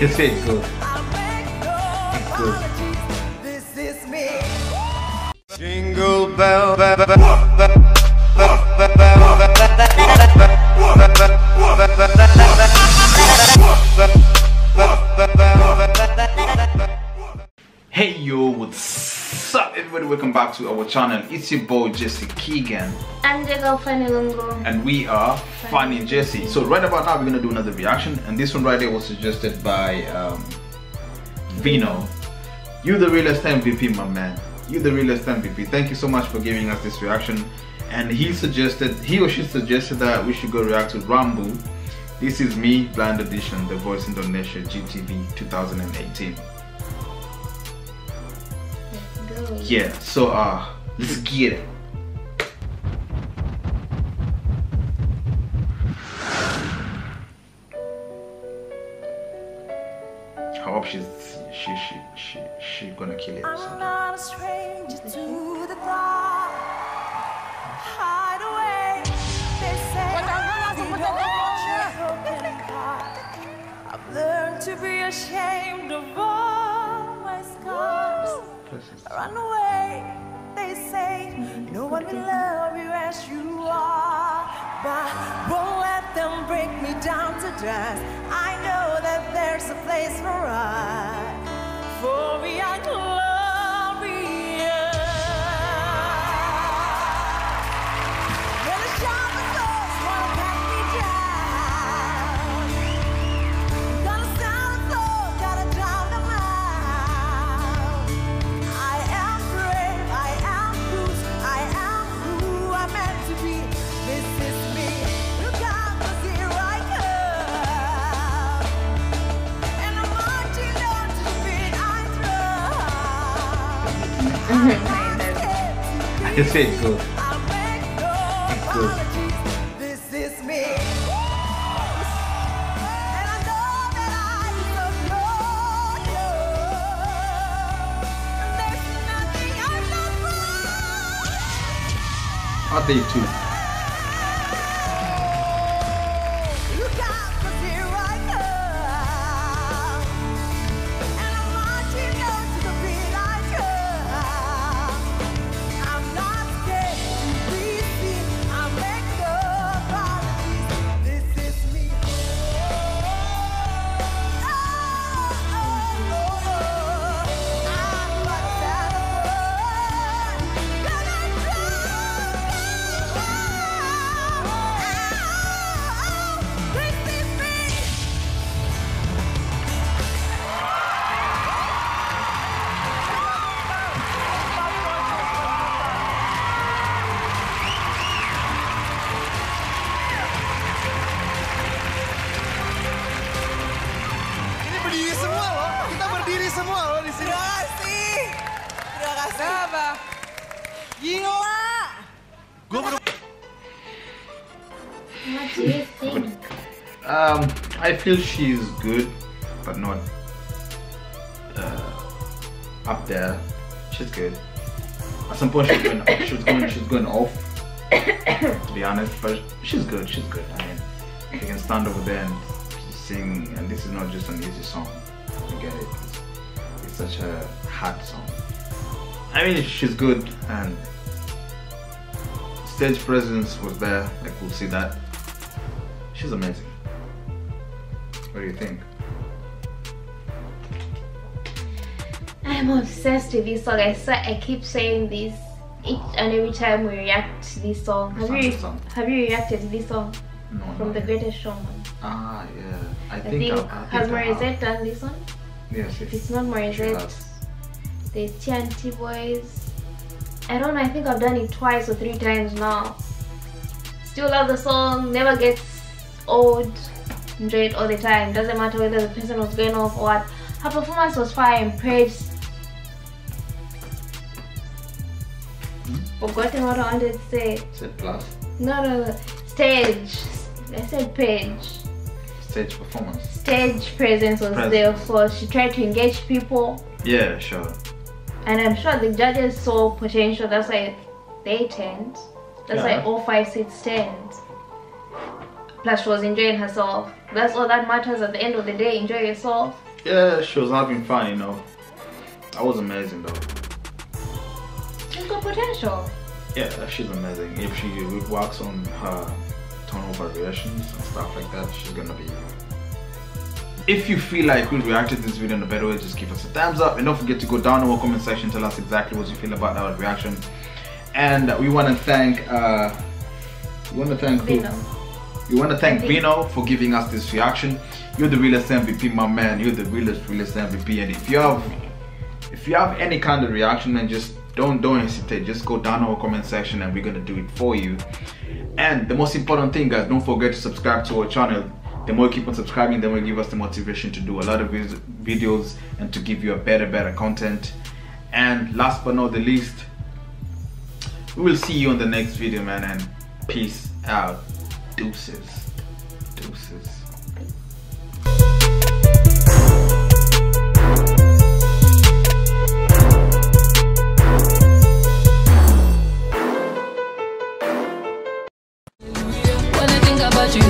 Just say it goes. It goes. This is me. Jingle bell, hey yo, what's up everybody, welcome back to our channel. It's your boy Jesse Keegan. I'm the girl Funny Lungo. And we are Funny Jesse. So right about now we're gonna do another reaction, and this one right there was suggested by Vino. You the realest MVP, my man. You the realest MVP. Thank you so much for giving us this reaction. And he or she suggested that we should go react to Rambu. This is me, Blind Edition, The Voice Indonesia, GTV 2018. Yeah, so let's get it. I hope she's gonna kill it or something. I'm not a stranger to the dark. Hide away. They say I've learned to be ashamed of all my scars. Run away, they say. No one will love you as you are, but won't let them break me down to dust. I know that there's a place for us, for we are glorious. When the sharper thoughts wanna pack me down, gonna sound a thought, gotta drown them out. I am brave, I am loose, I am who I'm meant to be. This is me. Look out, 'cause here I come, and I'm marching on to the beat I drum. I just say it goes. It goes. This is me. And I know that I love you. And there's nothing I'm not for. Are they too? Look out, 'cause here I come, and I'm marching on to the beat I drum. I'm not scared to be seen. I make no apologies. This is me. I'm not that one. Gonna drown. This is me. Ini berdiri semua loh. Kita berdiri semua loh di sini. Terima kasih. Terima kasih. Sabar. Gila. Gue baru What do you think? I feel she's good, but not up there. She's good. At some point she's going off, to be honest, but she's good, she's good. I mean, you can stand over there and sing, and this is not just an easy song. You get it. It's such a hard song. I mean, she's good, and stage presence was there. I could see that. She's amazing. What do you think? I'm obsessed with this song. I keep saying this each and every time we react to this song. Have you reacted to this song? No, from The Greatest Showman? Ah, yeah. I think has Morissette done this one? Yes. If it's not Morissette, the TNT Boys. I don't know. I think I've done it twice or three times now. Still love the song. Never gets old. Enjoy it all the time. Doesn't matter whether the person was going off or what. Her performance was fire and praised. Forgotten what I wanted to say. Said plus. No. Stage. I said page. Stage performance. Stage presence was there, so she tried to engage people. Yeah, sure. And I'm sure the judges saw potential. That's why they turned. That's why all 5 seats turned. Plus, she was enjoying herself. That's all that matters at the end of the day. Enjoy yourself. Yeah, she was having fun, you know. That was amazing though. She's got potential. Yeah, she's amazing. If she works on her tonal variations and stuff like that, she's gonna be. If you feel like we reacted to this video in a better way, just give us a thumbs up, and don't forget to go down in our comment section, tell us exactly what you feel about our reaction. And we want to thank Vino. We want to thank Vino for giving us this reaction. You're the realest MVP, my man. You're the realest MVP. And if you have any kind of reaction, then just don't hesitate. Just go down in our comment section, and we're gonna do it for you. And the most important thing, guys, don't forget to subscribe to our channel. The more you keep on subscribing, the more you give us the motivation to do a lot of videos and to give you a better content. And last but not the least, we will see you on the next video, man, and peace out. Deuces. When I think about you.